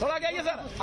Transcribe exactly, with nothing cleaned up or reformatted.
थोड़ा आगे आइए सर,